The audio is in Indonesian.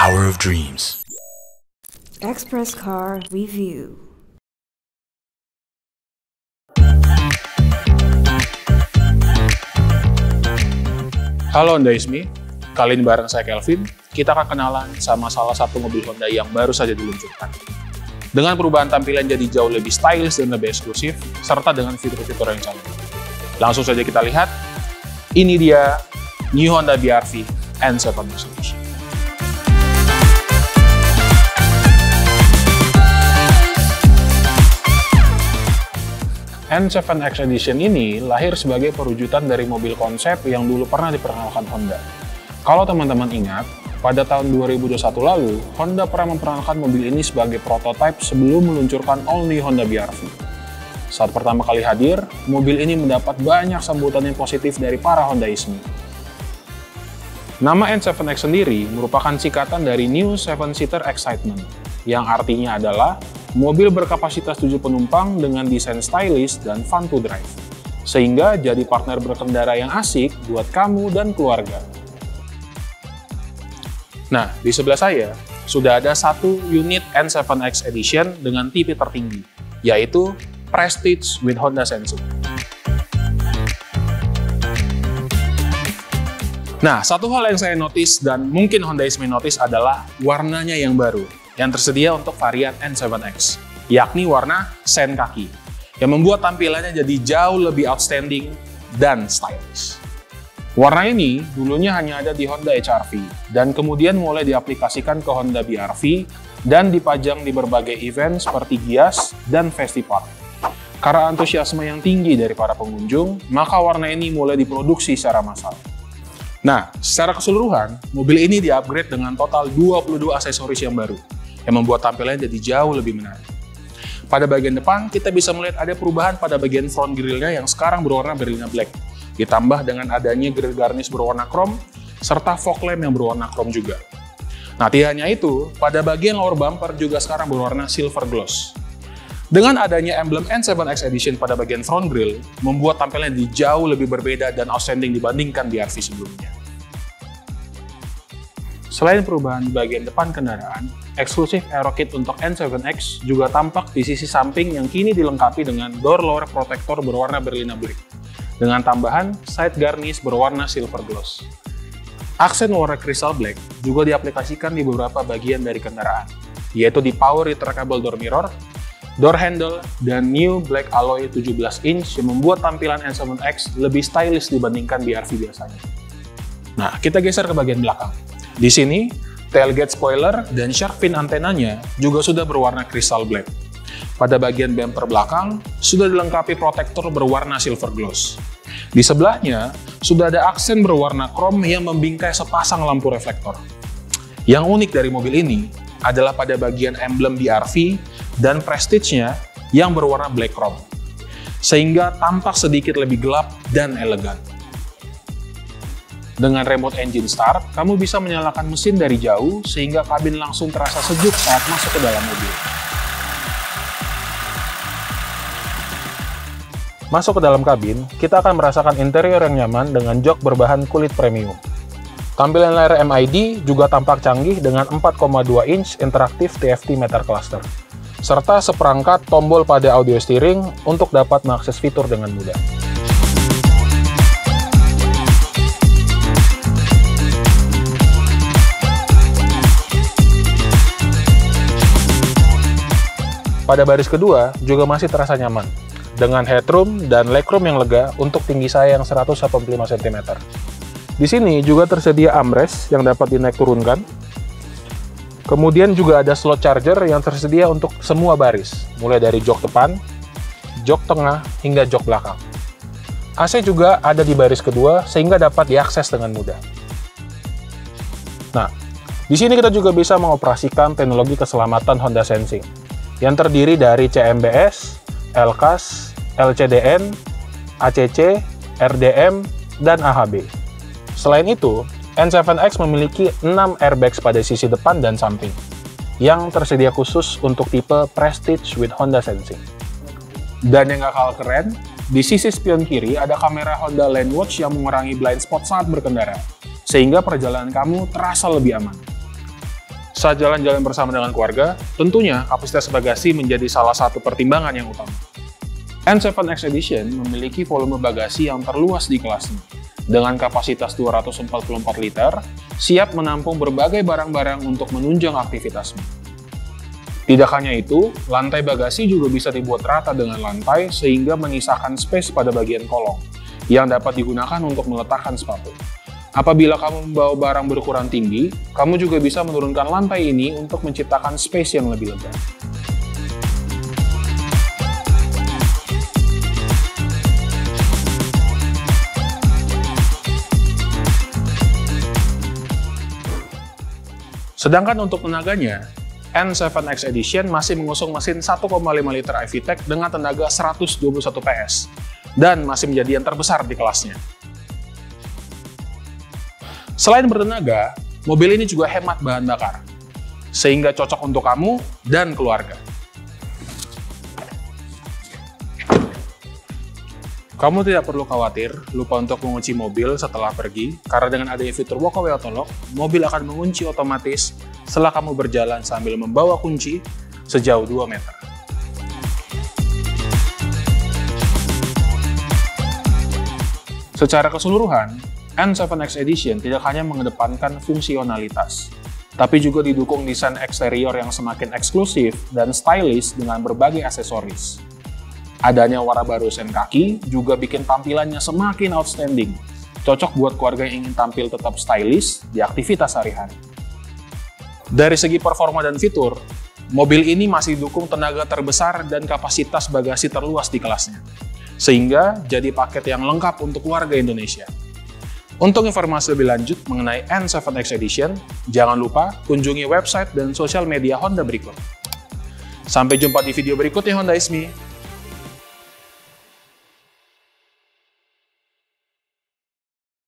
Power of Dreams. Express Car Review. Halo Hondaisme, kali ini bareng saya Kelvin, kita akan kenalan sama salah satu mobil Honda yang baru saja diluncurkan. Dengan perubahan tampilan jadi jauh lebih stylish dan lebih eksklusif, serta dengan fitur-fitur yang canggih. Langsung saja kita lihat, ini dia New Honda BR-V N7X Edition. N7X Edition ini lahir sebagai perwujudan dari mobil konsep yang dulu pernah diperkenalkan Honda. Kalau teman-teman ingat, pada tahun 2021 lalu, Honda pernah memperkenalkan mobil ini sebagai prototipe sebelum meluncurkan all new Honda BR-V. Saat pertama kali hadir, mobil ini mendapat banyak sambutan yang positif dari para Hondaisme. Nama N7X sendiri merupakan singkatan dari New 7-Seater Excitement, yang artinya adalah mobil berkapasitas 7 penumpang dengan desain stylish dan fun to drive, sehingga jadi partner berkendara yang asik buat kamu dan keluarga. Nah, di sebelah saya sudah ada satu unit N7X Edition dengan tipe tertinggi, yaitu Prestige with Honda Sensing. Nah, satu hal yang saya notice dan mungkin Hondaisme notice adalah warnanya yang baru yang tersedia untuk varian N7X, yakni warna Sand Khaki, yang membuat tampilannya jadi jauh lebih outstanding dan stylish. Warna ini dulunya hanya ada di Honda HR-V, dan kemudian mulai diaplikasikan ke Honda BR-V dan dipajang di berbagai event seperti GIAS dan festival. Karena antusiasme yang tinggi dari para pengunjung, maka warna ini mulai diproduksi secara massal. Nah, secara keseluruhan, mobil ini di-upgrade dengan total 22 aksesoris yang baru, yang membuat tampilannya jadi jauh lebih menarik. Pada bagian depan, kita bisa melihat ada perubahan pada bagian front grillnya yang sekarang berwarna Berlina Black, ditambah dengan adanya grill garnish berwarna krom, serta fog lamp yang berwarna krom juga. Nah, tidak hanya itu, pada bagian lower bumper juga sekarang berwarna silver gloss. Dengan adanya emblem N7X Edition pada bagian front grille, membuat tampilannya jadi jauh lebih berbeda dan outstanding dibandingkan BR-V sebelumnya. Selain perubahan di bagian depan kendaraan, eksklusif aerokit untuk N7X juga tampak di sisi samping yang kini dilengkapi dengan door lower protector berwarna Berlina Black, dengan tambahan side garnish berwarna silver gloss. Aksen warna crystal black juga diaplikasikan di beberapa bagian dari kendaraan, yaitu di power retractable door mirror, door handle, dan new black alloy 17 inch yang membuat tampilan N7X lebih stylish dibandingkan BR-V biasanya. Nah, kita geser ke bagian belakang. Di sini, tailgate spoiler dan shark fin antenanya juga sudah berwarna crystal black. Pada bagian bumper belakang, sudah dilengkapi protektor berwarna silver gloss. Di sebelahnya, sudah ada aksen berwarna krom yang membingkai sepasang lampu reflektor. Yang unik dari mobil ini adalah pada bagian emblem BR-V dan Prestige-nya yang berwarna black chrome, sehingga tampak sedikit lebih gelap dan elegan. Dengan remote engine start, kamu bisa menyalakan mesin dari jauh sehingga kabin langsung terasa sejuk saat masuk ke dalam mobil. Masuk ke dalam kabin, kita akan merasakan interior yang nyaman dengan jok berbahan kulit premium. Tampilan layar MID juga tampak canggih dengan 4,2 inch interaktif TFT meter cluster, serta seperangkat tombol pada audio steering untuk dapat mengakses fitur dengan mudah. Pada baris kedua juga masih terasa nyaman, dengan headroom dan legroom yang lega untuk tinggi saya yang 185 cm. Di sini juga tersedia armrest yang dapat dinaik turunkan. Kemudian juga ada slot charger yang tersedia untuk semua baris, mulai dari jok depan, jok tengah, hingga jok belakang. AC juga ada di baris kedua sehingga dapat diakses dengan mudah. Nah, di sini kita juga bisa mengoperasikan teknologi keselamatan Honda Sensing, yang terdiri dari CMBS, LKAS, LCDN, ACC, RDM, dan AHB. Selain itu, N7X memiliki 6 airbags pada sisi depan dan samping, yang tersedia khusus untuk tipe Prestige with Honda Sensing. Dan yang gak kalah keren, di sisi spion kiri ada kamera Honda Lane Watch yang mengurangi blind spot saat berkendara, sehingga perjalanan kamu terasa lebih aman. Saat jalan-jalan bersama dengan keluarga, tentunya kapasitas bagasi menjadi salah satu pertimbangan yang utama. N7X Edition memiliki volume bagasi yang terluas di kelasnya, dengan kapasitas 244 liter, siap menampung berbagai barang-barang untuk menunjang aktivitasmu. Tidak hanya itu, lantai bagasi juga bisa dibuat rata dengan lantai sehingga mengisahkan space pada bagian kolong, yang dapat digunakan untuk meletakkan sepatu. Apabila kamu membawa barang berukuran tinggi, kamu juga bisa menurunkan lantai ini untuk menciptakan space yang lebih lega. Sedangkan untuk tenaganya, N7X Edition masih mengusung mesin 1,5 liter i-VTEC dengan tenaga 121 PS dan masih menjadi yang terbesar di kelasnya. Selain bertenaga, mobil ini juga hemat bahan bakar sehingga cocok untuk kamu dan keluarga. Kamu tidak perlu khawatir lupa untuk mengunci mobil setelah pergi, karena dengan adanya fitur walk away auto lock, mobil akan mengunci otomatis setelah kamu berjalan sambil membawa kunci sejauh 2 meter. Secara keseluruhan, N7X Edition tidak hanya mengedepankan fungsionalitas, tapi juga didukung desain eksterior yang semakin eksklusif dan stylish dengan berbagai aksesoris. Adanya warna baru sand khaki juga bikin tampilannya semakin outstanding, cocok buat keluarga yang ingin tampil tetap stylish di aktivitas sehari-hari. Dari segi performa dan fitur, mobil ini masih didukung tenaga terbesar dan kapasitas bagasi terluas di kelasnya, sehingga jadi paket yang lengkap untuk warga Indonesia. Untuk informasi lebih lanjut mengenai N7X Edition, jangan lupa kunjungi website dan sosial media Honda berikut. Sampai jumpa di video berikutnya Hondaisme.